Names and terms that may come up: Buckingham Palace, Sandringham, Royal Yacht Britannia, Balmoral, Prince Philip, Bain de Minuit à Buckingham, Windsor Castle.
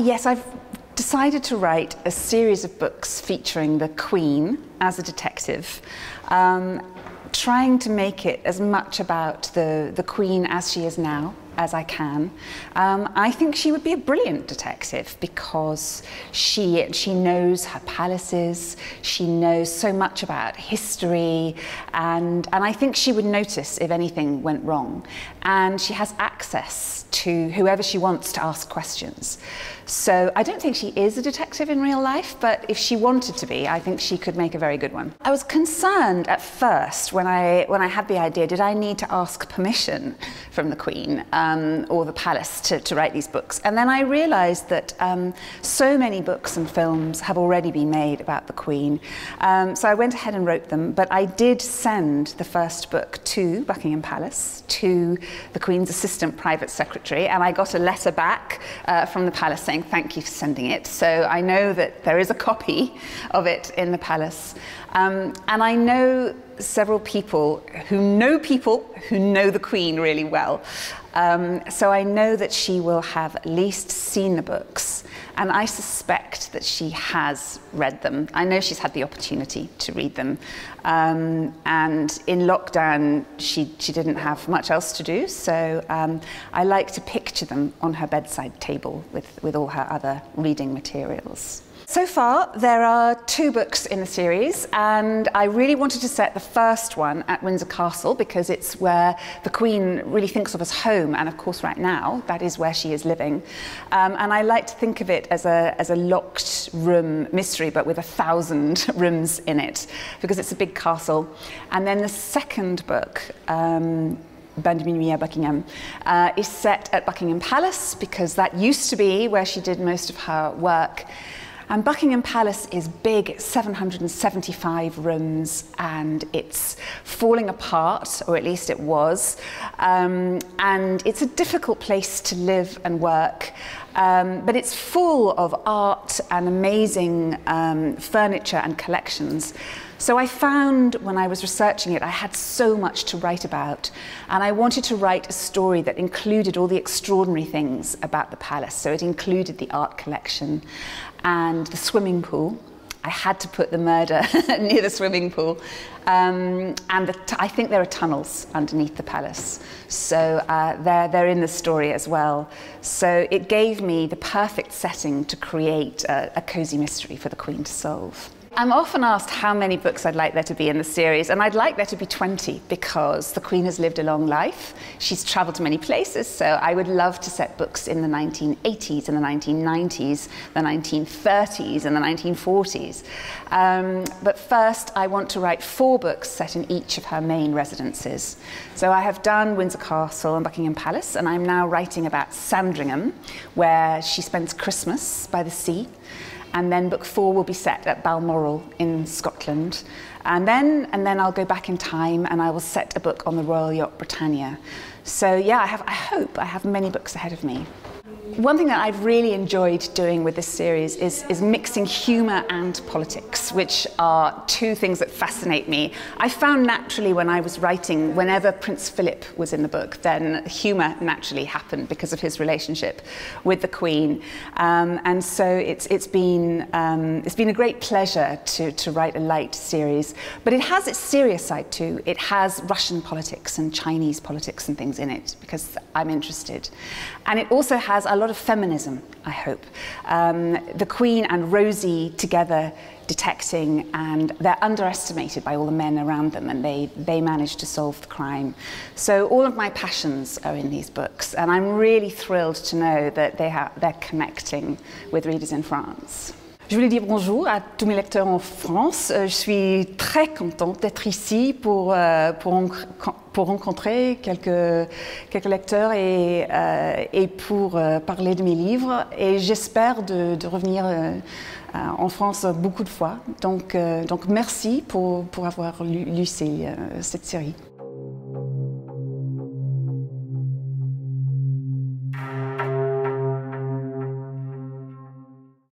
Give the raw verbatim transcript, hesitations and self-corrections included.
yes, I've decided to write a series of books featuring the Queen as a detective, um, trying to make it as much about the, the Queen as she is now as I can. Um, I think she would be a brilliant detective because she, she knows her palaces, she knows so much about history, and, and I think she would notice if anything went wrong. And she has access to whoever she wants to ask questions. So I don't think she is a detective in real life, but if she wanted to be, I think she could make a very good one. I was concerned at first when I, when I had the idea, did I need to ask permission from the Queen? Um, or the palace to, to write these books. And then I realized that um, so many books and films have already been made about the Queen. Um, so I went ahead and wrote them, but I did send the first book to Buckingham Palace, to the Queen's assistant private secretary, and I got a letter back uh, from the palace saying, thank you for sending it. So I know that there is a copy of it in the palace. Um, and I know several people who know people who know the Queen really well. Um, so I know that she will have at least seen the books, and I suspect that she has read them. I know she's had the opportunity to read them. Um, and in lockdown, she, she didn't have much else to do, so um, I like to picture them on her bedside table with, with all her other reading materials. So far, there are two books in the series, and I really wanted to set the first one at Windsor Castle because it's where the Queen really thinks of as home, and of course right now, that is where she is living. Um, and I like to think of it as a, as a locked room mystery, but with a thousand rooms in it, because it's a big castle. And then the second book, um, Bain de Minuit à Buckingham, uh, is set at Buckingham Palace, because that used to be where she did most of her work. And Buckingham Palace is big, it's seven hundred seventy-five rooms, and it's falling apart, or at least it was. Um, and it's a difficult place to live and work, um, but it's full of art and amazing um, furniture and collections. So I found when I was researching it, I had so much to write about, and I wanted to write a story that included all the extraordinary things about the palace. So it included the art collection and the swimming pool. I had to put the murder near the swimming pool. Um, and the t I think there are tunnels underneath the palace. So uh, they're, they're in the story as well. So it gave me the perfect setting to create a, a cozy mystery for the Queen to solve. I'm often asked how many books I'd like there to be in the series, and I'd like there to be twenty, because the Queen has lived a long life. She's travelled to many places, so I would love to set books in the nineteen eighties, in the nineteen nineties, the nineteen thirties, and the nineteen forties. Um, but first, I want to write four books set in each of her main residences. So I have done Windsor Castle and Buckingham Palace, and I'm now writing about Sandringham, where she spends Christmas by the sea. And then book four will be set at Balmoral in Scotland. And then, and then I'll go back in time and I will set a book on the Royal Yacht Britannia. So yeah, I, have, I hope I have many books ahead of me. One thing that I've really enjoyed doing with this series is, is mixing humour and politics, which are two things that fascinate me. I found naturally when I was writing, whenever Prince Philip was in the book, then humour naturally happened because of his relationship with the Queen. Um, and so it's, it's, been, um, it's been a great pleasure to, to write a light series. But it has its serious side too. It has Russian politics and Chinese politics and things in it, because I'm interested. And it also has a lot of feminism, I hope. Um, the Queen and Rosie together detecting, and they're underestimated by all the men around them, and they, they manage to solve the crime. So all of my passions are in these books, and I'm really thrilled to know that they have, they're connecting with readers in France. Je voulais dire bonjour à tous mes lecteurs en France. Je suis très contente d'être ici pour, pour, pour rencontrer quelques, quelques lecteurs et, et pour parler de mes livres. Et j'espère de, de revenir en France beaucoup de fois. Donc, donc merci pour, pour avoir lu, lu ces, cette série.